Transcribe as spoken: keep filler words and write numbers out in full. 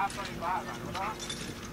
Stop running by, right?